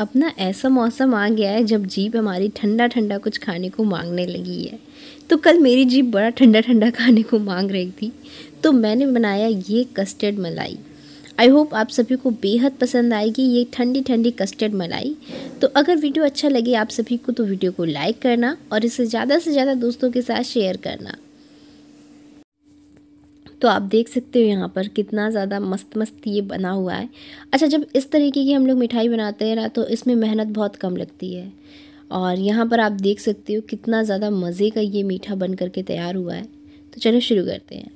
अब ना ऐसा मौसम आ गया है जब जीभ हमारी ठंडा ठंडा कुछ खाने को मांगने लगी है। तो कल मेरी जीभ बड़ा ठंडा ठंडा खाने को मांग रही थी, तो मैंने बनाया ये कस्टर्ड मलाई। आई होप आप सभी को बेहद पसंद आएगी ये ठंडी ठंडी कस्टर्ड मलाई। तो अगर वीडियो अच्छा लगे आप सभी को तो वीडियो को लाइक करना और इसे ज़्यादा से ज़्यादा दोस्तों के साथ शेयर करना। तो आप देख सकते हो यहाँ पर कितना ज़्यादा मस्त मस्त ये बना हुआ है। अच्छा, जब इस तरीके की हम लोग मिठाई बनाते हैं ना तो इसमें मेहनत बहुत कम लगती है। और यहाँ पर आप देख सकते हो कितना ज़्यादा मज़े का ये मीठा बन करके तैयार हुआ है। तो चलो शुरू करते हैं।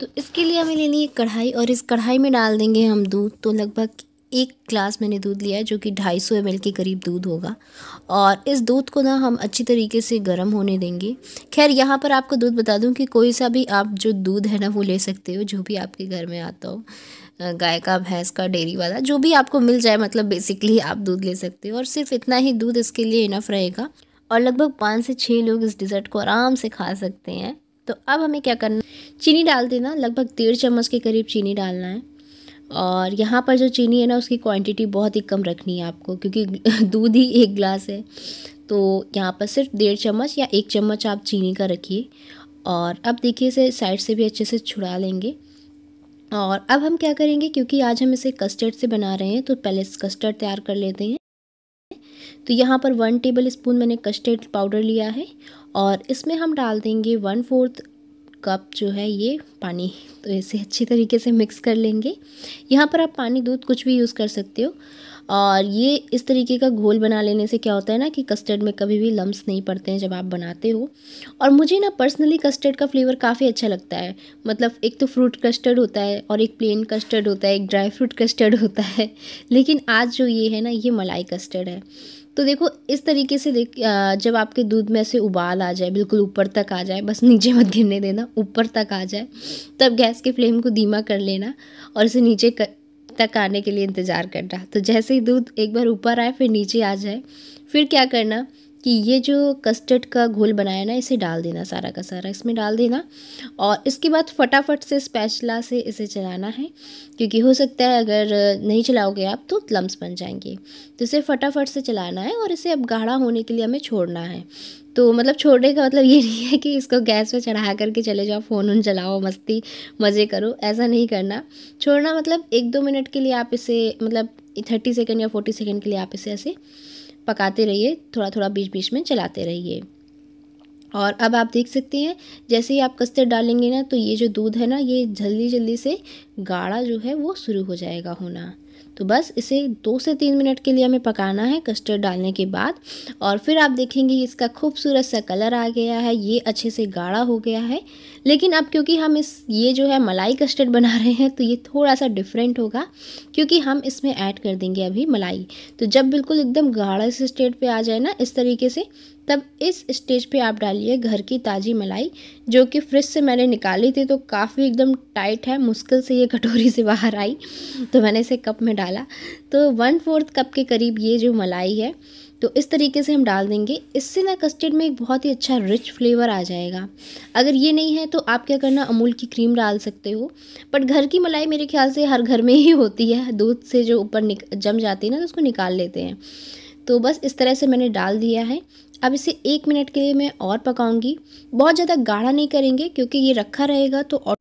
तो इसके लिए हमें लेनी है कढ़ाई और इस कढ़ाई में डाल देंगे हम दूध। तो लगभग 1 ग्लास मैंने दूध लिया है जो कि 250 ml के करीब दूध होगा। और इस दूध को ना हम अच्छी तरीके से गर्म होने देंगे। खैर यहाँ पर आपको दूध बता दूं कि कोई सा भी आप जो दूध है ना वो ले सकते हो, जो भी आपके घर में आता हो, गाय का, भैंस का, डेयरी वाला, जो भी आपको मिल जाए, मतलब बेसिकली आप दूध ले सकते हो। और सिर्फ इतना ही दूध इसके लिए इनफ रहेगा और लगभग 5 से 6 लोग इस डिज़र्ट को आराम से खा सकते हैं। तो अब हमें क्या करना, चीनी डाल देना, लगभग 1.5 चम्मच के करीब चीनी डालना है। और यहाँ पर जो चीनी है ना उसकी क्वांटिटी बहुत ही कम रखनी है आपको, क्योंकि दूध ही 1 ग्लास है। तो यहाँ पर सिर्फ 1.5 चम्मच या 1 चम्मच आप चीनी का रखिए। और अब देखिए इसे साइड से भी अच्छे से छुड़ा लेंगे। और अब हम क्या करेंगे, क्योंकि आज हम इसे कस्टर्ड से बना रहे हैं तो पहले कस्टर्ड तैयार कर लेते हैं। तो यहाँ पर 1 टेबल स्पून मैंने कस्टर्ड पाउडर लिया है और इसमें हम डाल देंगे 1/4 कप जो है ये पानी। तो इसे अच्छी तरीके से मिक्स कर लेंगे। यहाँ पर आप पानी, दूध कुछ भी यूज़ कर सकते हो। और ये इस तरीके का घोल बना लेने से क्या होता है ना कि कस्टर्ड में कभी भी लम्स नहीं पड़ते हैं जब आप बनाते हो। और मुझे ना पर्सनली कस्टर्ड का फ्लेवर काफ़ी अच्छा लगता है। मतलब एक तो फ्रूट कस्टर्ड होता है और एक प्लेन कस्टर्ड होता है, एक ड्राई फ्रूट कस्टर्ड होता है, लेकिन आज जो ये है ना ये मलाई कस्टर्ड है। तो देखो इस तरीके से जब आपके दूध में से उबाल आ जाए, बिल्कुल ऊपर तक आ जाए, बस नीचे मत गिरने देना, ऊपर तक आ जाए तब गैस के फ्लेम को धीमा कर लेना और इसे नीचे तक आने के लिए इंतज़ार करना। तो जैसे ही दूध एक बार ऊपर आए फिर नीचे आ जाए, फिर क्या करना कि ये जो कस्टर्ड का घोल बनाया ना इसे डाल देना, सारा का सारा इसमें डाल देना। और इसके बाद फटाफट से स्पैचुला से इसे चलाना है, क्योंकि हो सकता है अगर नहीं चलाओगे आप तो लम्स बन जाएंगे। तो इसे फटाफट से चलाना है और इसे अब गाढ़ा होने के लिए हमें छोड़ना है। तो मतलब छोड़ने का मतलब ये नहीं है कि इसको गैस पे चढ़ा करके चले जाओ, फ़ोन चलाओ, मस्ती मज़े करो, ऐसा नहीं करना। छोड़ना मतलब 1-2 मिनट के लिए आप इसे, मतलब 30 सेकेंड या 40 सेकेंड के लिए आप इसे ऐसे पकाते रहिए, थोड़ा थोड़ा बीच बीच में चलाते रहिए। और अब आप देख सकते हैं जैसे ही आप कस्टर्ड डालेंगे ना तो ये जो दूध है ना ये जल्दी जल्दी से गाढ़ा जो है वो शुरू हो जाएगा होना। तो बस इसे 2 से 3 मिनट के लिए हमें पकाना है कस्टर्ड डालने के बाद। और फिर आप देखेंगे इसका खूबसूरत सा कलर आ गया है, ये अच्छे से गाढ़ा हो गया है। लेकिन अब क्योंकि हम ये जो है मलाई कस्टर्ड बना रहे हैं तो ये थोड़ा सा डिफरेंट होगा, क्योंकि हम इसमें ऐड कर देंगे अभी मलाई। तो जब बिल्कुल एकदम गाढ़ा इस स्टेज पे आ जाए ना इस तरीके से, तब इस स्टेज पे आप डालिए घर की ताज़ी मलाई, जो कि फ्रिज से मैंने निकाली थी। तो काफ़ी एकदम टाइट है, मुश्किल से ये कटोरी से बाहर आई, तो मैंने इसे कप में डाला। तो 1/4 कप के करीब ये जो मलाई है तो इस तरीके से हम डाल देंगे। इससे ना कस्टर्ड में एक बहुत ही अच्छा रिच फ्लेवर आ जाएगा। अगर ये नहीं है तो आप क्या करना, अमूल की क्रीम डाल सकते हो। बट घर की मलाई मेरे ख्याल से हर घर में ही होती है, दूध से जो ऊपर जम जाती है ना तो उसको निकाल लेते हैं। तो बस इस तरह से मैंने डाल दिया है। अब इसे 1 मिनट के लिए मैं और पकाऊंगी। बहुत ज़्यादा गाढ़ा नहीं करेंगे क्योंकि ये रखा रहेगा तो और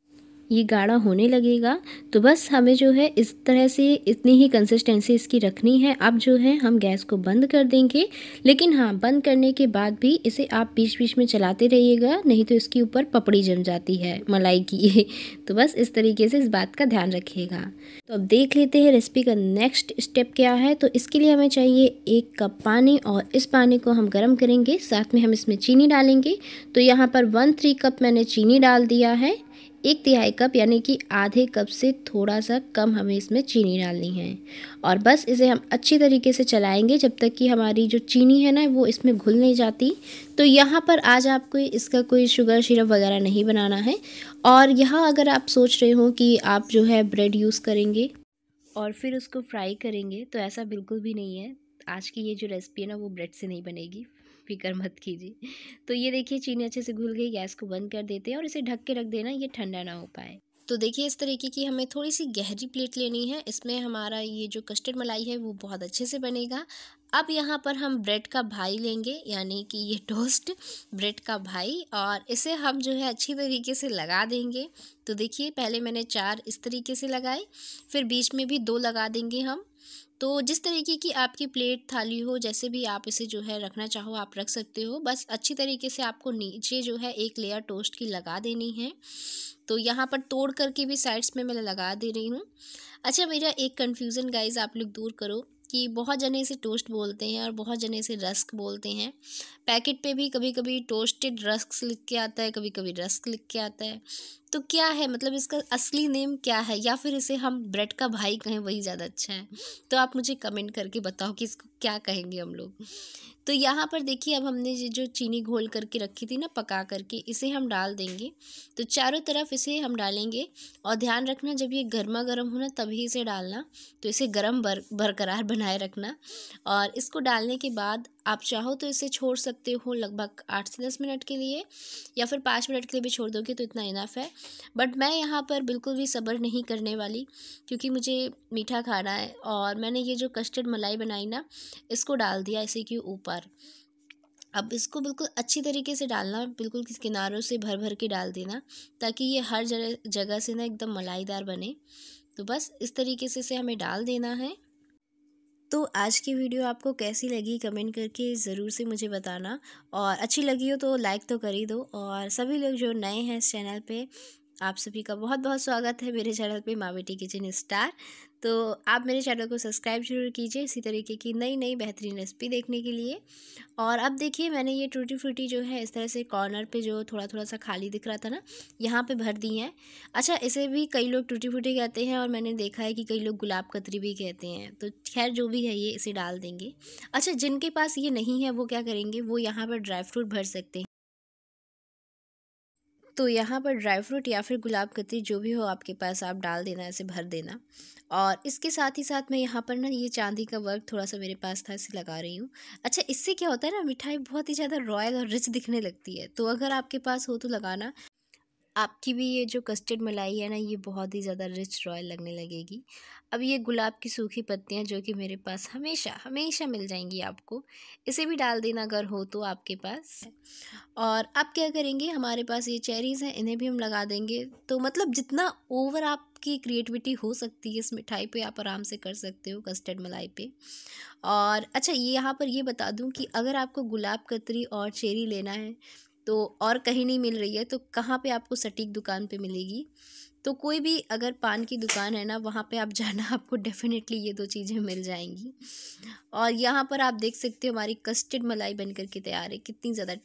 ये गाढ़ा होने लगेगा। तो बस हमें जो है इस तरह से इतनी ही कंसिस्टेंसी इसकी रखनी है। अब जो है हम गैस को बंद कर देंगे, लेकिन हाँ, बंद करने के बाद भी इसे आप बीच बीच में चलाते रहिएगा, नहीं तो इसके ऊपर पपड़ी जम जाती है मलाई की। तो बस इस तरीके से इस बात का ध्यान रखिएगा। तो अब देख लेते हैं रेसिपी का नेक्स्ट स्टेप क्या है। तो इसके लिए हमें चाहिए 1 कप पानी और इस पानी को हम गर्म करेंगे, साथ में हम इसमें चीनी डालेंगे। तो यहाँ पर 1/3 कप मैंने चीनी डाल दिया है। 1/3 कप यानी कि आधे कप से थोड़ा सा कम हमें इसमें चीनी डालनी है। और बस इसे हम अच्छी तरीके से चलाएंगे जब तक कि हमारी जो चीनी है ना वो इसमें घुल नहीं जाती। तो यहाँ पर आज आपको इसका कोई शुगर सिरप वगैरह नहीं बनाना है। और यहाँ अगर आप सोच रहे हो कि आप जो है ब्रेड यूज़ करेंगे और फिर उसको फ्राई करेंगे, तो ऐसा बिल्कुल भी नहीं है। आज की ये जो रेसिपी है ना वो ब्रेड से नहीं बनेगी, फिक्र मत कीजिए। तो ये देखिए चीनी अच्छे से घुल गई, गैस को बंद कर देते हैं और इसे ढक के रख देना, ये ठंडा ना हो पाए। तो देखिए इस तरीके की हमें थोड़ी सी गहरी प्लेट लेनी है, इसमें हमारा ये जो कस्टर्ड मलाई है वो बहुत अच्छे से बनेगा। अब यहाँ पर हम ब्रेड का भाई लेंगे, यानी कि ये टोस्ट ब्रेड का भाई, और इसे हम जो है अच्छी तरीके से लगा देंगे। तो देखिए पहले मैंने 4 इस तरीके से लगाए, फिर बीच में भी 2 लगा देंगे हम। तो जिस तरीके की आपकी प्लेट थाली हो, जैसे भी आप इसे जो है रखना चाहो आप रख सकते हो, बस अच्छी तरीके से आपको नीचे जो है एक लेयर टोस्ट की लगा देनी है। तो यहाँ पर तोड़ करके भी साइड्स में मैं लगा दे रही हूँ। अच्छा, मेरा एक कन्फ्यूज़न गाइज आप लोग दूर करो कि बहुत जने इसे टोस्ट बोलते हैं और बहुत जने इसे रस्क बोलते हैं। पैकेट पे भी कभी कभी टोस्टेड रस्क लिख के आता है, कभी कभी रस्क लिख के आता है। तो क्या है मतलब इसका असली नेम क्या है, या फिर इसे हम ब्रेड का भाई कहें वही ज़्यादा अच्छा है? तो आप मुझे कमेंट करके बताओ कि इसको क्या कहेंगे हम लोग। तो यहाँ पर देखिए अब हमने ये जो चीनी घोल करके रखी थी ना पका करके, इसे हम डाल देंगे। तो चारों तरफ इसे हम डालेंगे, और ध्यान रखना जब ये गर्मा गर्म हो ना तभी इसे डालना, तो इसे गर्म बरकरार बनाए रखना। और इसको डालने के बाद आप चाहो तो इसे छोड़ सकते हो लगभग 8 से 10 मिनट के लिए, या फिर 5 मिनट के लिए भी छोड़ दोगे तो इतना इनफ है। बट मैं यहाँ पर बिल्कुल भी सब्र नहीं करने वाली, क्योंकि मुझे मीठा खाना है, और मैंने ये जो कस्टर्ड मलाई बनाई ना इसको डाल दिया इसी के ऊपर। अब इसको बिल्कुल अच्छी तरीके से डालना, बिल्कुल किनारों से भर भर के डाल देना, ताकि ये हर जगह से ना एकदम मलाईदार बने। तो बस इस तरीके से इसे हमें डाल देना है। तो आज की वीडियो आपको कैसी लगी कमेंट करके ज़रूर से मुझे बताना, और अच्छी लगी हो तो लाइक तो कर ही दो। और सभी लोग जो नए हैं इस चैनल पे, आप सभी का बहुत बहुत स्वागत है मेरे चैनल पे माँ बेटी किचन स्टार। तो आप मेरे चैनल को सब्सक्राइब जरूर कीजिए इसी तरीके की नई नई बेहतरीन रेसिपी देखने के लिए। और अब देखिए मैंने ये टूटी फ्रूटी जो है इस तरह से कॉर्नर पे जो थोड़ा थोड़ा सा खाली दिख रहा था ना यहाँ पे भर दी है। अच्छा, इसे भी कई लोग टूटी फ्रूटी कहते हैं, और मैंने देखा है कि कई लोग गुलाब कतरी भी कहते हैं। तो खैर जो भी है ये इसे डाल देंगे। अच्छा, जिनके पास ये नहीं है वो क्या करेंगे, वो यहाँ पर ड्राई फ्रूट भर सकते हैं। तो यहाँ पर ड्राई फ्रूट या फिर गुलाब कतरी जो भी हो आपके पास आप डाल देना, ऐसे भर देना। और इसके साथ ही साथ मैं यहाँ पर ना ये चांदी का वर्क थोड़ा सा मेरे पास था इसे लगा रही हूँ। अच्छा, इससे क्या होता है ना मिठाई बहुत ही ज़्यादा रॉयल और रिच दिखने लगती है। तो अगर आपके पास हो तो लगाना, आपकी भी ये जो कस्टर्ड मलाई है ना ये बहुत ही ज़्यादा रिच रॉयल लगने लगेगी। अब ये गुलाब की सूखी पत्तियाँ जो कि मेरे पास हमेशा हमेशा मिल जाएंगी आपको, इसे भी डाल देना अगर हो तो आपके पास। और अब क्या करेंगे, हमारे पास ये चेरीज़ हैं, इन्हें भी हम लगा देंगे। तो मतलब जितना ओवर आप की क्रिएटिविटी हो सकती है इस मिठाई पे आप आराम से कर सकते हो कस्टर्ड मलाई पे। और अच्छा ये यहाँ पर ये बता दूँ कि अगर आपको गुलाब कतरी और चेरी लेना है तो और कहीं नहीं मिल रही है, तो कहाँ पे आपको सटीक दुकान पे मिलेगी? तो कोई भी अगर पान की दुकान है ना वहाँ पे आप जाना, आपको डेफिनेटली ये 2 चीज़ें मिल जाएंगी। और यहाँ पर आप देख सकते हो हमारी कस्टर्ड मलाई बनकर के तैयार है, कितनी ज़्यादा